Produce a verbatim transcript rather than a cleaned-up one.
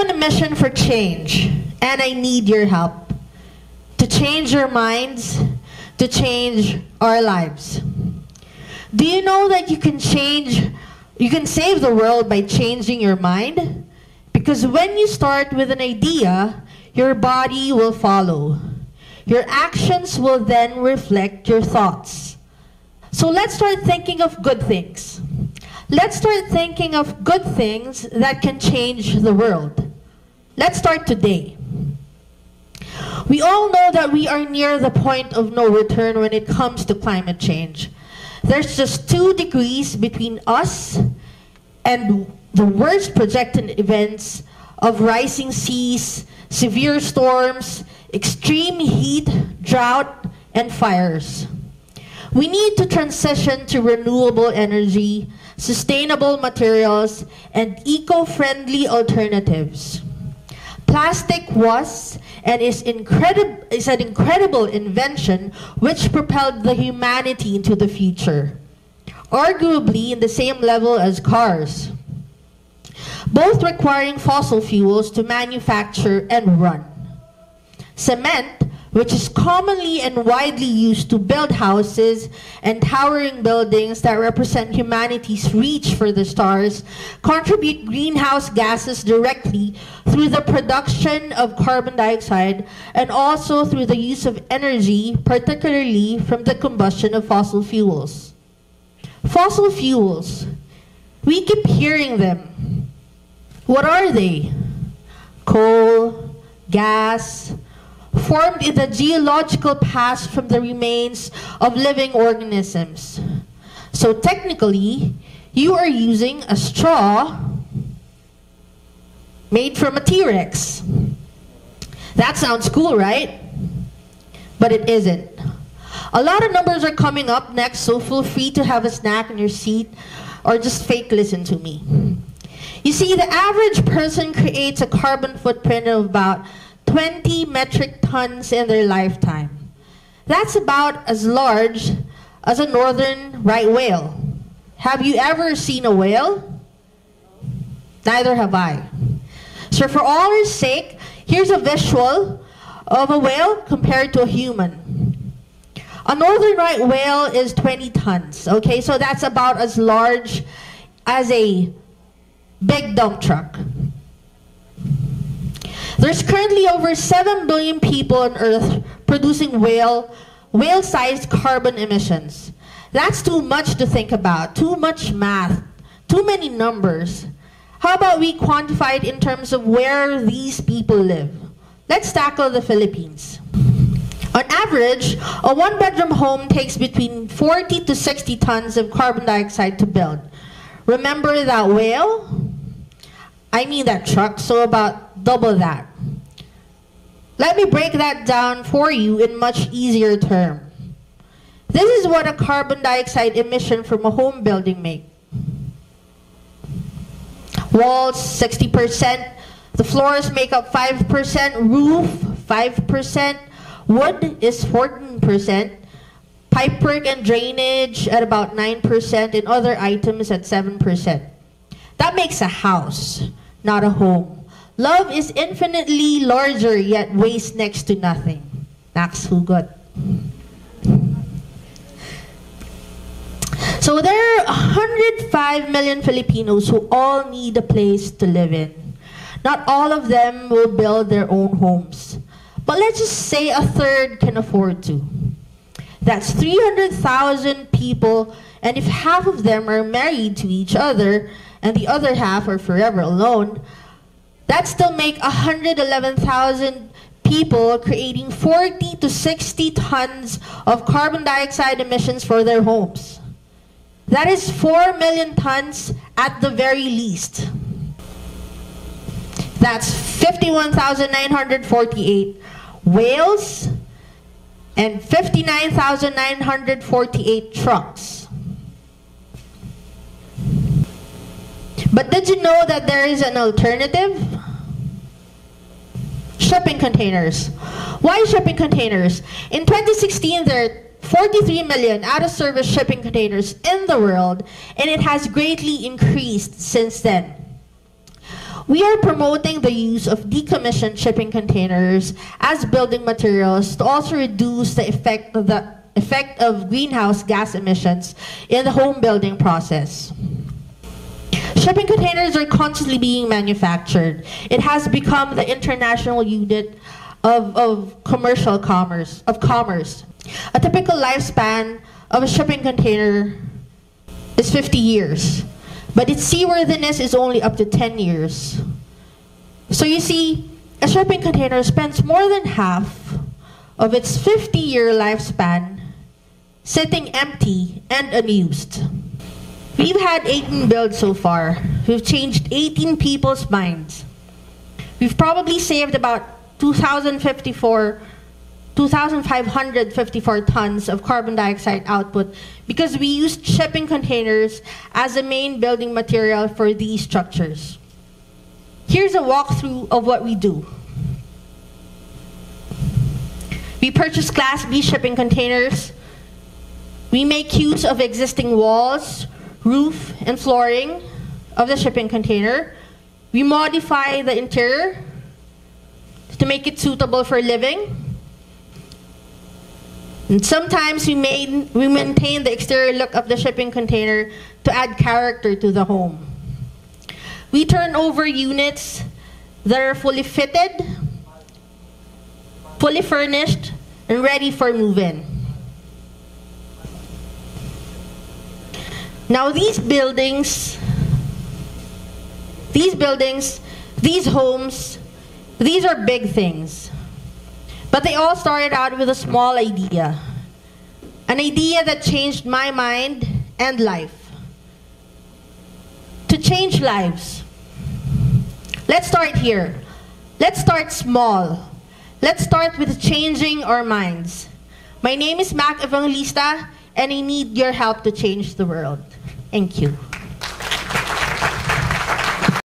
I'm on a mission for change, and I need your help to change your minds, to change our lives. Do you know that you can change, you can save the world by changing your mind? Because when you start with an idea, your body will follow. Your actions will then reflect your thoughts. So let's start thinking of good things. Let's start thinking of good things that can change the world. Let's start today. We all know that we are near the point of no return when it comes to climate change. There's just two degrees between us and the worst projected events of rising seas, severe storms, extreme heat, drought, and fires. We need to transition to renewable energy, sustainable materials, and eco-friendly alternatives. Plastic was and is, incredib is an incredible invention which propelled the humanity into the future, arguably in the same level as cars, both requiring fossil fuels to manufacture and run. Cement, which is commonly and widely used to build houses and towering buildings that represent humanity's reach for the stars, contribute greenhouse gases directly through the production of carbon dioxide and also through the use of energy, particularly from the combustion of fossil fuels. Fossil fuels, we keep hearing them. What are they? Coal, gas, formed in the geological past from the remains of living organisms. So technically, you are using a straw made from a T-Rex. That sounds cool, right? But it isn't. A lot of numbers are coming up next, so feel free to have a snack in your seat or just fake listen to me. You see, the average person creates a carbon footprint of about twenty metric tons in their lifetime. That's about as large as a northern right whale. Have you ever seen a whale? Neither have I. So for all your sake, here's a visual of a whale compared to a human. A northern right whale is twenty tons, okay? So that's about as large as a big dump truck. There's currently over seven billion people on Earth producing whale, whale-sized carbon emissions. That's too much to think about, too much math, too many numbers. How about we quantify it in terms of where these people live? Let's tackle the Philippines. On average, a one-bedroom home takes between forty to sixty tons of carbon dioxide to build. Remember that whale? I mean that truck, so about double that. Let me break that down for you in much easier terms. This is what a carbon dioxide emission from a home building makes. Walls, sixty percent. The floors make up five percent. Roof, five percent. Wood is fourteen percent. Pipework and drainage at about nine percent. And other items at seven percent. That makes a house, not a home. Love is infinitely larger, yet weighs next to nothing. Nakasugot. So there are one hundred five million Filipinos who all need a place to live in. Not all of them will build their own homes. But let's just say a third can afford to. That's three hundred thousand people, and if half of them are married to each other, and the other half are forever alone, that still make one hundred eleven thousand people creating forty to sixty tons of carbon dioxide emissions for their homes. That is four million tons at the very least. That's fifty-one thousand nine hundred forty-eight whales and fifty-nine thousand nine hundred forty-eight trucks. But did you know that there is an alternative? Shipping containers. Why shipping containers? In twenty sixteen, there are forty-three million out-of-service shipping containers in the world, and it has greatly increased since then. We are promoting the use of decommissioned shipping containers as building materials to also reduce the effect of the effect of greenhouse gas emissions in the home building process. Shipping containers are constantly being manufactured. It has become the international unit of, of commercial commerce, of commerce. A typical lifespan of a shipping container is fifty years, but its seaworthiness is only up to ten years. So you see, a shipping container spends more than half of its fifty-year lifespan sitting empty and unused. We've had eighteen builds so far. We've changed eighteen people's minds. We've probably saved about two thousand fifty-four, two thousand five hundred fifty-four tons of carbon dioxide output because we used shipping containers as a main building material for these structures. Here's a walkthrough of what we do. We purchase Class B shipping containers. We make use of existing walls, roof, and flooring of the shipping container. We modify the interior to make it suitable for living. And sometimes we, main, we maintain the exterior look of the shipping container to add character to the home. We turn over units that are fully fitted, fully furnished, and ready for move-in. Now these buildings, these buildings, these homes, these are big things. But they all started out with a small idea. An idea that changed my mind and life. To change lives. Let's start here. Let's start small. Let's start with changing our minds. My name is Mac Evangelista, and I need your help to change the world. Thank you.